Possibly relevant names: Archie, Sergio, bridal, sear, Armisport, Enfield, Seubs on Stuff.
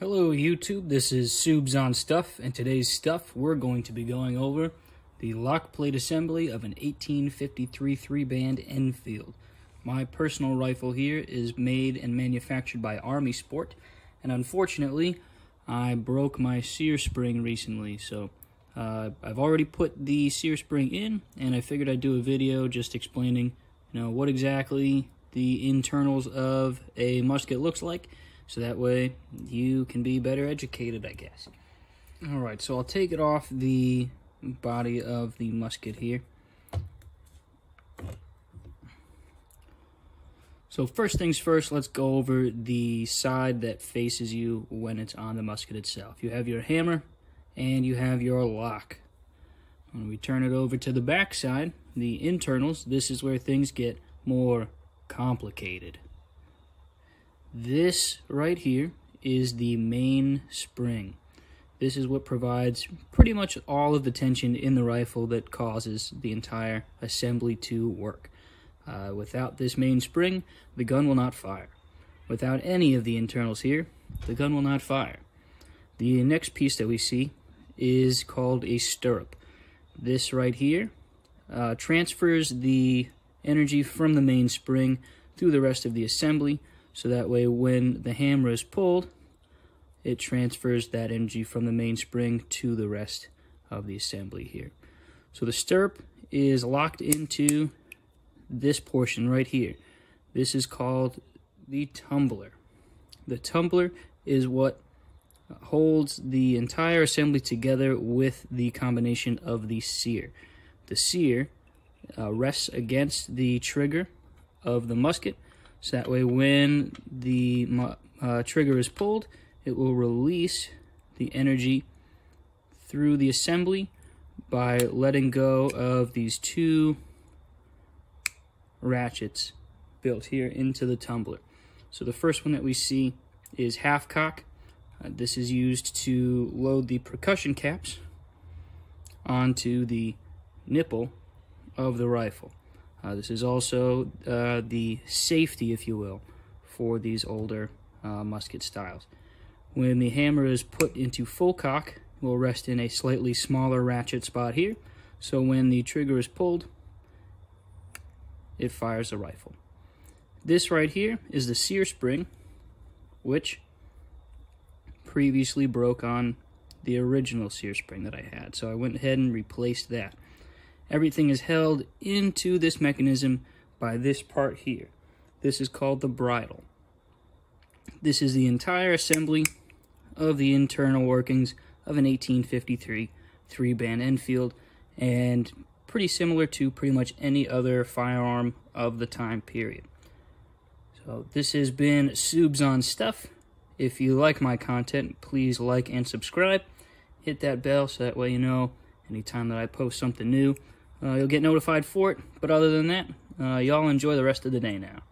Hello YouTube, this is Seubs on Stuff, and today's stuff we're going to be going over the lock plate assembly of an 1853 3-band Enfield. My personal rifle here is made and manufactured by Armisport, and unfortunately I broke my sear spring recently, so I've already put the sear spring in, and I figured I'd do a video just explaining, you know, what exactly the internals of a musket looks like. So that way you can be better educated, I guess. Alright, so I'll take it off the body of the musket here. So first things first, let's go over the side that faces you when it's on the musket itself. You have your hammer and you have your lock. When we turn it over to the back side, the internals, this is where things get more complicated. This right here is the main spring. This is what provides pretty much all of the tension in the rifle that causes the entire assembly to work. Without this main spring, the gun will not fire. Without any of the internals here, the gun will not fire. The next piece that we see is called a stirrup. This right here transfers the energy from the main spring through the rest of the assembly. So that way when the hammer is pulled, it transfers that energy from the main spring to the rest of the assembly here. So the stirrup is locked into this portion right here. This is called the tumbler. The tumbler is what holds the entire assembly together with the combination of the sear. The sear rests against the trigger of the musket. So that way when the trigger is pulled, it will release the energy through the assembly by letting go of these two ratchets built here into the tumbler. So the first one that we see is half cock. This is used to load the percussion caps onto the nipple of the rifle. This is also the safety, if you will, for these older musket styles. When the hammer is put into full cock, it will rest in a slightly smaller ratchet spot here, so when the trigger is pulled, it fires the rifle. This right here is the sear spring, which previously broke on the original sear spring that I had, so I went ahead and replaced that. Everything is held into this mechanism by this part here. This is called the bridle. This is the entire assembly of the internal workings of an 1853 3-band Enfield, and pretty similar to pretty much any other firearm of the time period. So this has been Seubs on Stuff. If you like my content, please like and subscribe. Hit that bell so that way you know anytime that I post something new. You'll get notified for it, but other than that, y'all enjoy the rest of the day now.